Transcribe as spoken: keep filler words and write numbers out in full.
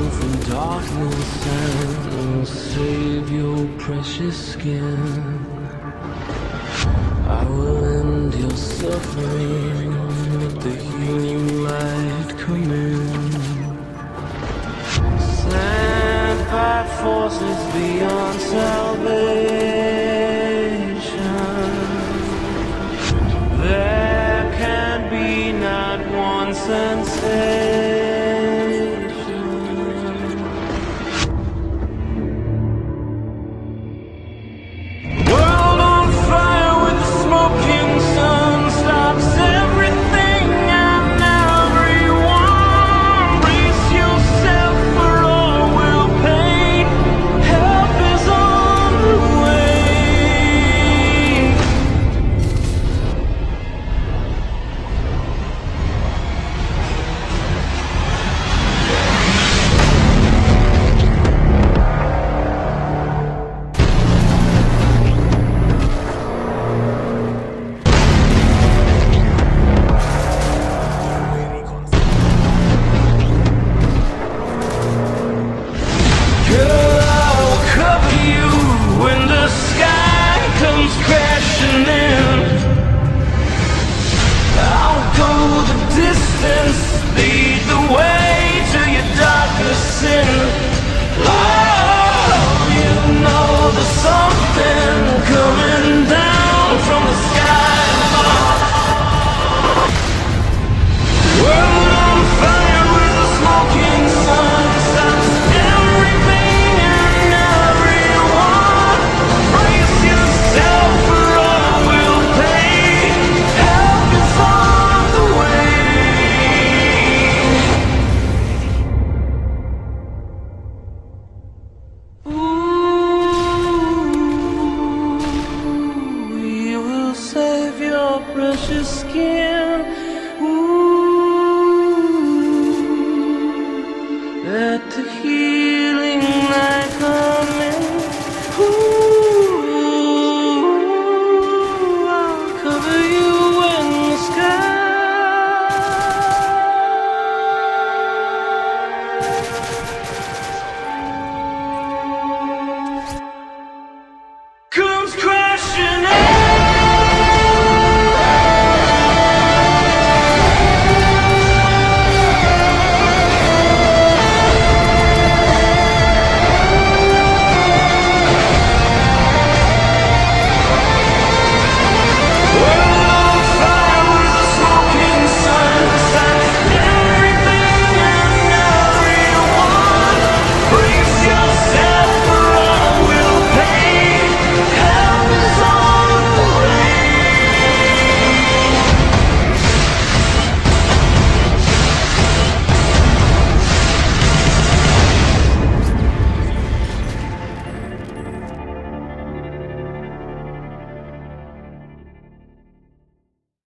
world from darkness, and oh, save your precious skin. I will end your suffering, let the healing light come in. Sent by forces beyond salvation, there can be not one sensation.